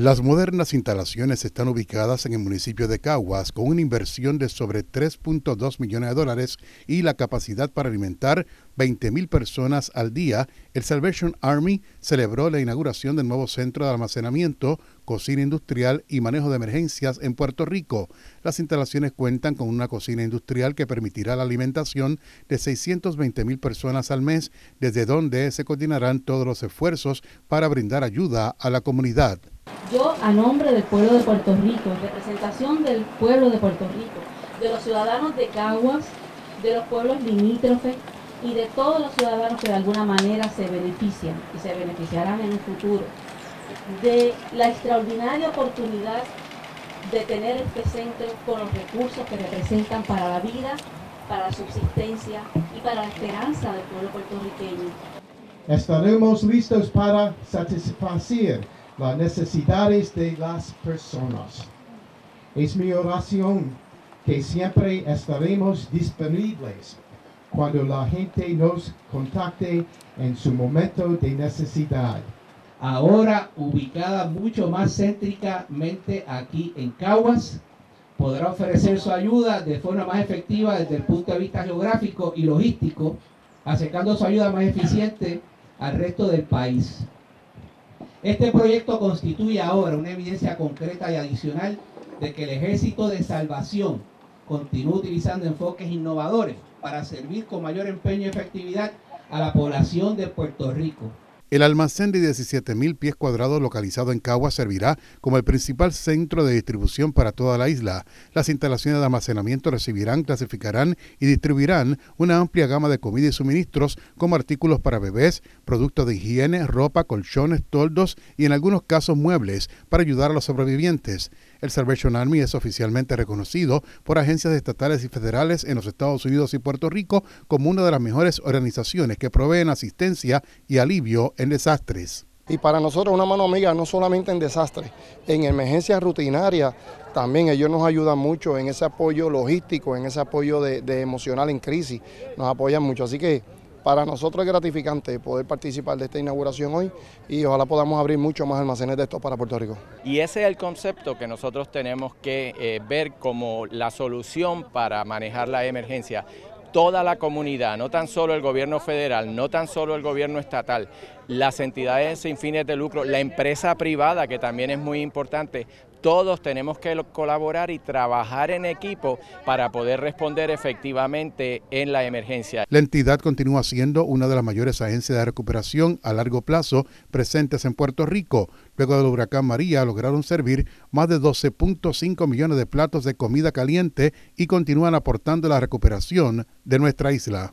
Las modernas instalaciones están ubicadas en el municipio de Caguas con una inversión de sobre 3.2 millones de dólares y la capacidad para alimentar 20.000 personas al día. El Salvation Army celebró la inauguración del nuevo centro de almacenamiento, cocina industrial y manejo de emergencias en Puerto Rico. Las instalaciones cuentan con una cocina industrial que permitirá la alimentación de 620.000 personas al mes, desde donde se coordinarán todos los esfuerzos para brindar ayuda a la comunidad. Yo, a nombre del pueblo de Puerto Rico, en representación del pueblo de Puerto Rico, de los ciudadanos de Caguas, de los pueblos limítrofes y de todos los ciudadanos que de alguna manera se benefician y se beneficiarán en el futuro de la extraordinaria oportunidad de tener este centro con los recursos que representan para la vida, para la subsistencia y para la esperanza del pueblo puertorriqueño. Estaremos listos para satisfacer las necesidades de las personas. Es mi oración que siempre estaremos disponibles cuando la gente nos contacte en su momento de necesidad. Ahora ubicada mucho más céntricamente aquí en Caguas, podrá ofrecer su ayuda de forma más efectiva desde el punto de vista geográfico y logístico, acercando su ayuda más eficiente al resto del país. Este proyecto constituye ahora una evidencia concreta y adicional de que el Ejército de Salvación continúa utilizando enfoques innovadores para servir con mayor empeño y efectividad a la población de Puerto Rico. El almacén de 17.000 pies cuadrados localizado en Caguas servirá como el principal centro de distribución para toda la isla. Las instalaciones de almacenamiento recibirán, clasificarán y distribuirán una amplia gama de comida y suministros como artículos para bebés, productos de higiene, ropa, colchones, toldos y en algunos casos muebles para ayudar a los sobrevivientes. El Salvation Army es oficialmente reconocido por agencias estatales y federales en los Estados Unidos y Puerto Rico como una de las mejores organizaciones que proveen asistencia y alivio en desastres. Y para nosotros una mano amiga no solamente en desastres, en emergencias rutinarias también ellos nos ayudan mucho en ese apoyo logístico, en ese apoyo de emocional en crisis, nos apoyan mucho. Así que para nosotros es gratificante poder participar de esta inauguración hoy y ojalá podamos abrir muchos más almacenes de estos para Puerto Rico. Y ese es el concepto que nosotros tenemos que ver como la solución para manejar la emergencia. Toda la comunidad, no tan solo el gobierno federal, no tan solo el gobierno estatal, las entidades sin fines de lucro, la empresa privada, que también es muy importante, todos tenemos que colaborar y trabajar en equipo para poder responder efectivamente en la emergencia. La entidad continúa siendo una de las mayores agencias de recuperación a largo plazo presentes en Puerto Rico. Luego del huracán María lograron servir más de 12.5 millones de platos de comida caliente y continúan aportando la recuperación de nuestra isla.